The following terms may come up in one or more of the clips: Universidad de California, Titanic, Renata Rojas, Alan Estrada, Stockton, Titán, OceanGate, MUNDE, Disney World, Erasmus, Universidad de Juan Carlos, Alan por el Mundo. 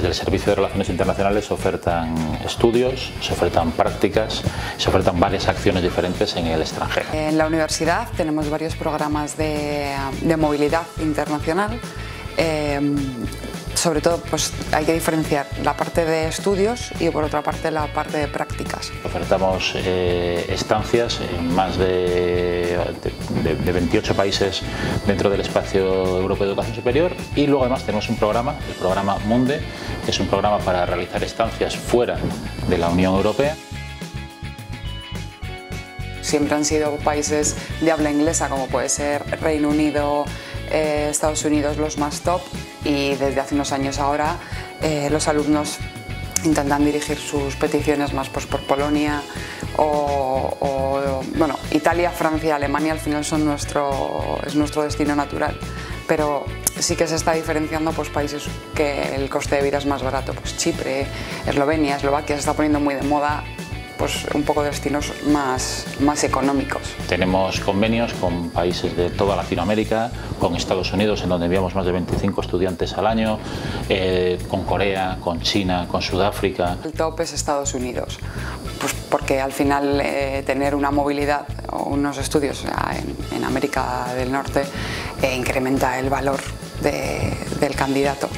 desde el Servicio de Relaciones Internacionales se ofertan estudios, se ofertan prácticas, se ofertan varias acciones diferentes en el extranjero. En la universidad tenemos varios programas de movilidad internacional. Sobre todo, pues hay que diferenciar la parte de estudios y por otra parte la parte de prácticas. Ofertamos estancias en más de 28 países dentro del espacio europeo de educación superior, y luego además tenemos un programa, el programa MUNDE, que es un programa para realizar estancias fuera de la Unión Europea. Siempre han sido países de habla inglesa, como puede ser Reino Unido, Estados Unidos, los más top. Y desde hace unos años ahora los alumnos intentan dirigir sus peticiones más por Polonia o bueno, Italia, Francia, Alemania al final es nuestro destino natural, pero sí que se está diferenciando pues países que el coste de vida es más barato, pues Chipre, Eslovenia, Eslovaquia, se está poniendo muy de moda, pues un poco destinos más económicos. Tenemos convenios con países de toda Latinoamérica, con Estados Unidos, en donde enviamos más de 25 estudiantes al año, con Corea, con China, con Sudáfrica. El top es Estados Unidos, pues porque al final tener una movilidad o unos estudios en América del Norte incrementa el valor del candidato.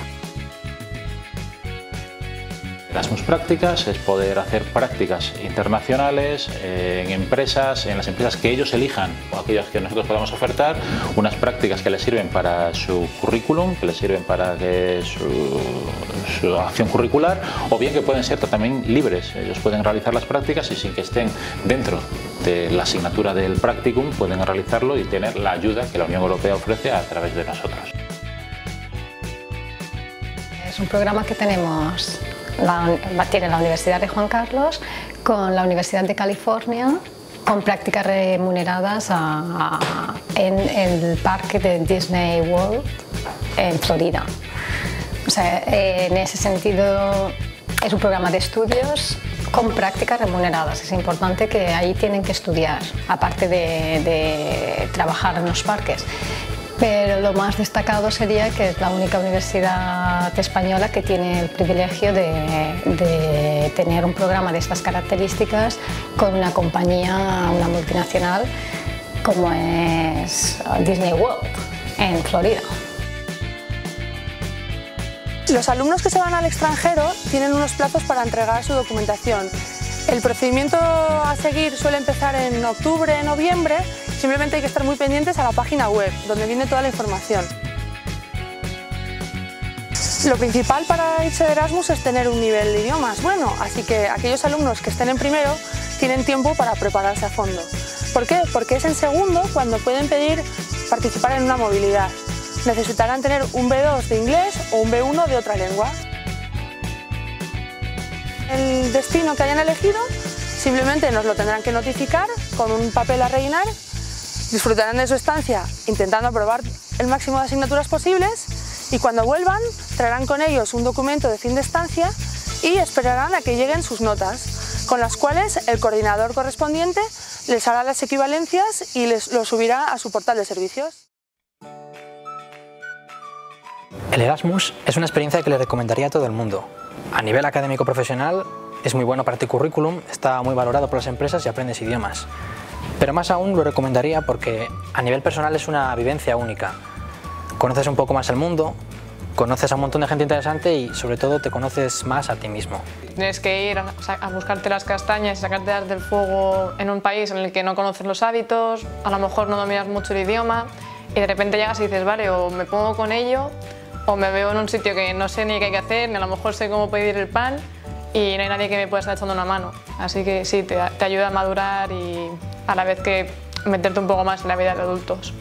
Erasmus prácticas es poder hacer prácticas internacionales en empresas, en las empresas que ellos elijan o aquellas que nosotros podamos ofertar, unas prácticas que les sirven para su currículum, que les sirven para su acción curricular, o bien que pueden ser también libres. Ellos pueden realizar las prácticas y sin que estén dentro de la asignatura del practicum pueden realizarlo y tener la ayuda que la Unión Europea ofrece a través de nosotros. Es un programa que tenemos. Tiene la Universidad de Juan Carlos con la Universidad de California, con prácticas remuneradas en el parque de Disney World en Florida. O sea, en ese sentido es un programa de estudios con prácticas remuneradas. Es importante que ahí tienen que estudiar, aparte de trabajar en los parques. Pero lo más destacado sería que es la única universidad española que tiene el privilegio de tener un programa de estas características con una compañía, una multinacional, como es Disney World en Florida. Los alumnos que se van al extranjero tienen unos plazos para entregar su documentación. El procedimiento a seguir suele empezar en octubre, noviembre. Simplemente hay que estar muy pendientes a la página web, donde viene toda la información. Lo principal para irse de Erasmus es tener un nivel de idiomas bueno, así que aquellos alumnos que estén en primero tienen tiempo para prepararse a fondo. ¿Por qué? Porque es en segundo cuando pueden pedir participar en una movilidad. Necesitarán tener un B2 de inglés o un B1 de otra lengua. El destino que hayan elegido simplemente nos lo tendrán que notificar con un papel a rellenar. Disfrutarán de su estancia intentando aprobar el máximo de asignaturas posibles, y cuando vuelvan traerán con ellos un documento de fin de estancia y esperarán a que lleguen sus notas, con las cuales el coordinador correspondiente les hará las equivalencias y lo subirá a su portal de servicios. El Erasmus es una experiencia que le recomendaría a todo el mundo. A nivel académico profesional es muy bueno para tu currículum, está muy valorado por las empresas y aprendes idiomas. Pero más aún lo recomendaría porque a nivel personal es una vivencia única. Conoces un poco más el mundo, conoces a un montón de gente interesante y sobre todo te conoces más a ti mismo. Tienes que ir a buscarte las castañas y sacarte las del fuego en un país en el que no conoces los hábitos, a lo mejor no dominas mucho el idioma y de repente llegas y dices, vale, o me pongo con ello o me veo en un sitio que no sé ni qué hay que hacer, ni a lo mejor sé cómo pedir el pan y no hay nadie que me pueda estar echando una mano. Así que sí, te ayuda a madurar y a la vez que meterte un poco más en la vida de adultos.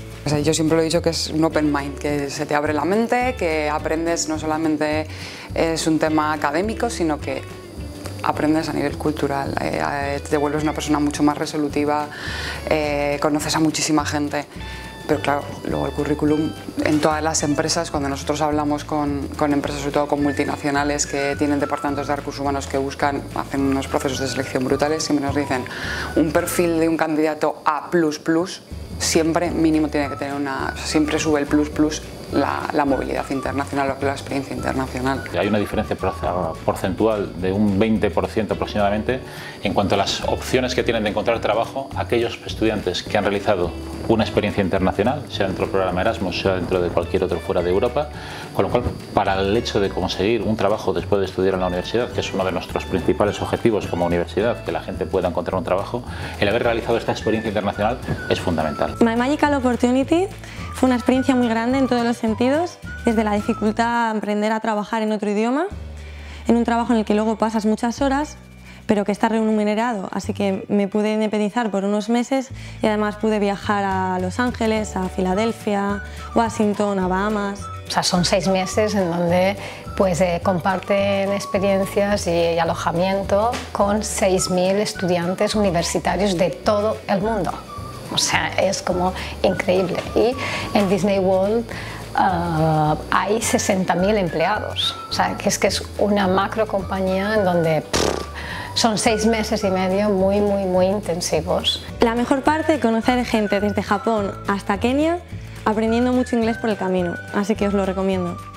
Yo siempre lo he dicho que es un open mind, que se te abre la mente, que aprendes, no solamente es un tema académico, sino que aprendes a nivel cultural, te vuelves una persona mucho más resolutiva, conoces a muchísima gente. Pero claro, luego el currículum en todas las empresas, cuando nosotros hablamos con empresas, sobre todo con multinacionales que tienen departamentos de recursos humanos que buscan, hacen unos procesos de selección brutales, siempre nos dicen un perfil de un candidato A++, siempre mínimo tiene que tener siempre sube el plus plus la movilidad internacional o la experiencia internacional. Hay una diferencia porcentual de un 20% aproximadamente en cuanto a las opciones que tienen de encontrar trabajo aquellos estudiantes que han realizado una experiencia internacional, sea dentro del programa Erasmus, sea dentro de cualquier otro fuera de Europa, con lo cual para el hecho de conseguir un trabajo después de estudiar en la universidad, que es uno de nuestros principales objetivos como universidad, que la gente pueda encontrar un trabajo, el haber realizado esta experiencia internacional es fundamental. My Magical Opportunity fue una experiencia muy grande en todos los sentidos, desde la dificultad a aprender a trabajar en otro idioma, en un trabajo en el que luego pasas muchas horas, pero que está remunerado, así que me pude independizar por unos meses y además pude viajar a Los Ángeles, a Filadelfia, Washington, a Bahamas. O sea, son 6 meses en donde pues, comparten experiencias y alojamiento con 6.000 estudiantes universitarios de todo el mundo. O sea, es como increíble. Y en Disney World hay 60.000 empleados. O sea, que es una macro compañía en donde son 6 meses y medio muy intensivos. La mejor parte, conocer gente desde Japón hasta Kenia, aprendiendo mucho inglés por el camino, así que os lo recomiendo.